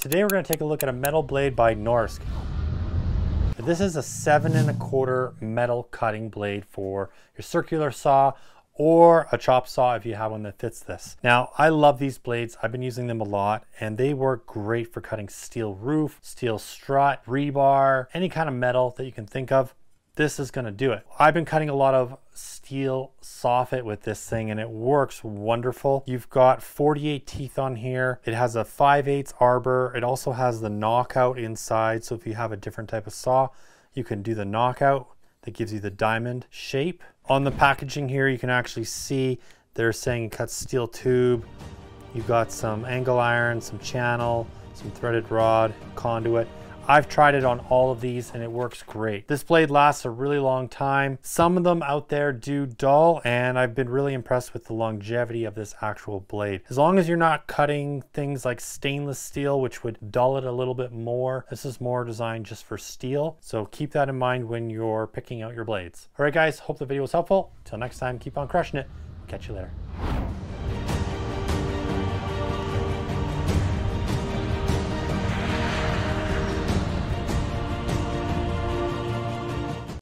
Today we're going to take a look at a metal blade by Norske. This is a 7 1/4 metal cutting blade for your circular saw or a chop saw if you have one that fits this. Now, I love these blades. I've been using them a lot and they work great for cutting steel roof, steel strut, rebar, any kind of metal that you can think of. This is going to do it. I've been cutting a lot of steel soffit with this thing and it works wonderful. You've got 48 teeth on here. It has a 5/8 arbor. It also has the knockout inside. So if you have a different type of saw, you can do the knockout that gives you the diamond shape. On the packaging here, you can actually see they're saying it cuts steel tube. You've got some angle iron, some channel, some threaded rod, conduit. I've tried it on all of these and it works great. This blade lasts a really long time. Some of them out there do dull and I've been really impressed with the longevity of this actual blade. As long as you're not cutting things like stainless steel, which would dull it a little bit more, this is more designed just for steel. So keep that in mind when you're picking out your blades. All right guys, hope the video was helpful. Till next time, keep on crushing it. Catch you later.